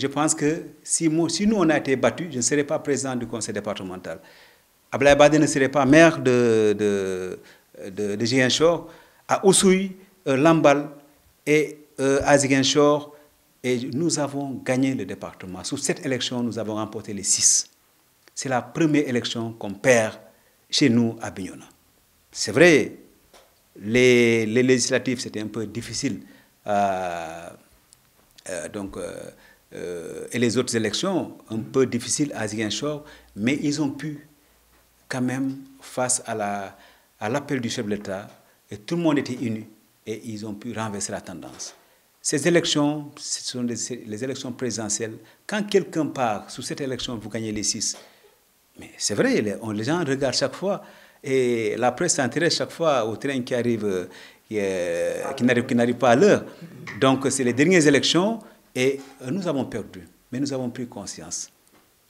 Je pense que si nous on a été battus, je ne serais pas président du conseil départemental. Abdoulaye Badji ne serait pas maire de Ziguinchor. À Oussouye, Lamballe et à Ziguinchor, et nous avons gagné le département. Sous cette élection, nous avons remporté les 6. C'est la première élection qu'on perd chez nous à Bignona. C'est vrai, les législatives, c'était un peu difficile. Et les autres élections, un peu difficiles à Ziguinchor, mais ils ont pu, quand même, face à l'appel du chef de l'État, et tout le monde était uni, et ils ont pu renverser la tendance. Ces élections, ce sont les élections présidentielles. Quand quelqu'un part, sous cette élection, vous gagnez les 6. Mais c'est vrai, les gens regardent chaque fois, et la presse s'intéresse chaque fois au train qui arrive, qui n'arrive pas à l'heure. Donc, c'est les dernières élections, et nous avons perdu. Mais nous avons pris conscience.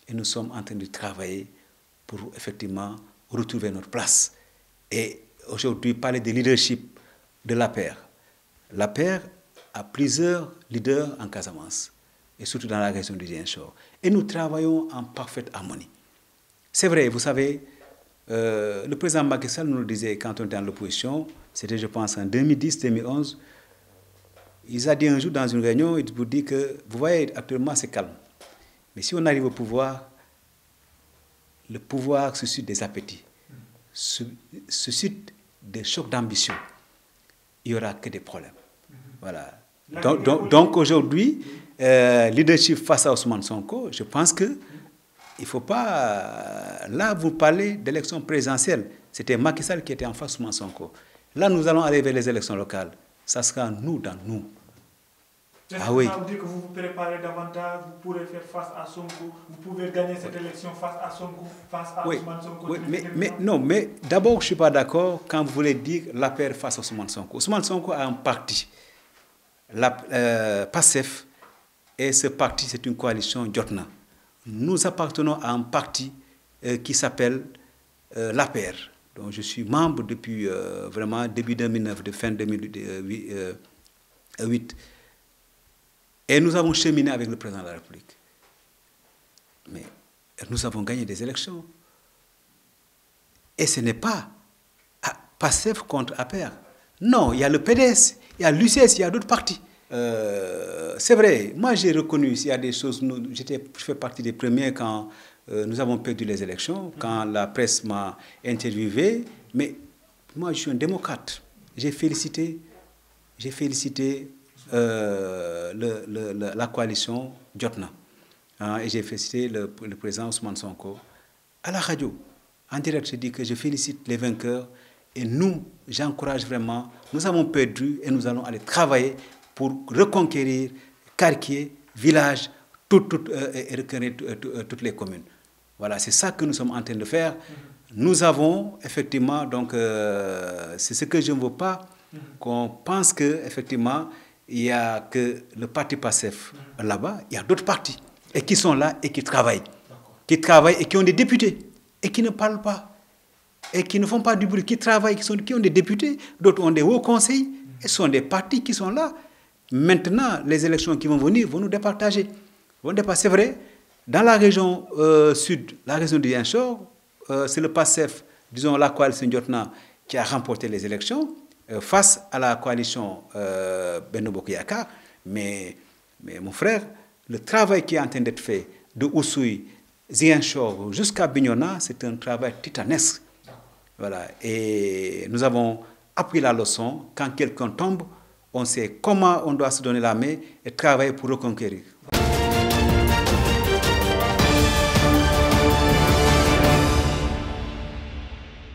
Et nous sommes en train de travailler pour, effectivement, retrouver notre place. Et aujourd'hui, parler de leadership de l'APR. L'APR a plusieurs leaders en Casamance, et surtout dans la région de Ziguinchor. Et nous travaillons en parfaite harmonie. C'est vrai, vous savez, le président Macky Sall nous le disait quand on était dans l'opposition, c'était je pense en 2010-2011, il a dit un jour dans une réunion, il vous dit que, vous voyez, actuellement c'est calme. Mais si on arrive au pouvoir, le pouvoir suscite des appétits, suscite des chocs d'ambition. Il n'y aura que des problèmes. Voilà. Donc aujourd'hui, leadership face à Ousmane Sonko, je pense que il faut pas... Là, vous parlez d'élections présidentielles. C'était Macky Sall qui était en face d'Ousmane Sonko. Là, nous allons aller vers les élections locales. Ça sera nous dans nous. Ah oui. Ça veut dire que vous vous préparez davantage, vous pourrez faire face à Sonko, vous pouvez gagner cette élection face à Sonko, face à Ousmane Sonko. Oui, mais d'abord, je ne suis pas d'accord quand vous voulez dire l'APR face à Ousmane Sonko. Ousmane Sonko a un parti, Pastef, et ce parti, c'est une coalition Djotna. Nous appartenons à un parti qui s'appelle l'APR. Donc, je suis membre depuis vraiment début 2009, de fin 2008. Et nous avons cheminé avec le président de la République. Mais nous avons gagné des élections. Et ce n'est pas Pastef contre APR. Non, il y a le PDS, il y a l'UCS, il y a d'autres partis. C'est vrai, moi j'ai reconnu, s'il y a des choses, je fais partie des premiers quand nous avons perdu les élections, quand la presse m'a interviewé, mais moi je suis un démocrate. J'ai félicité la coalition Djotna, hein, et j'ai félicité le président Ousmane Sonko. À la radio, en direct, je dis que je félicite les vainqueurs et nous, j'encourage vraiment, nous avons perdu et nous allons aller travailler pour reconquérir quartiers, villages, et reconquérir toutes les communes. Voilà, c'est ça que nous sommes en train de faire. Nous avons effectivement, donc, c'est ce que je ne veux pas, qu'on pense qu'effectivement, il n'y a que le parti Pastef là-bas, il y a d'autres partis et qui sont là et qui travaillent et qui ont des députés et qui ne parlent pas et qui ne font pas du bruit, qui travaillent, qui ont des députés, d'autres ont des hauts conseils et ce sont des partis qui sont là. Maintenant, les élections qui vont venir vont nous départager. C'est vrai, dans la région sud, la région de Ziguinchor, c'est le Pastef, disons la coalition Djotna, qui a remporté les élections face à la coalition Beno Bokiyaka. Mais mon frère, le travail qui est en train d'être fait de Oussouye, Ziguinchor jusqu'à Bignona, c'est un travail titanesque. Voilà. Et nous avons appris la leçon. Quand quelqu'un tombe, on sait comment on doit se donner la main et travailler pour reconquérir.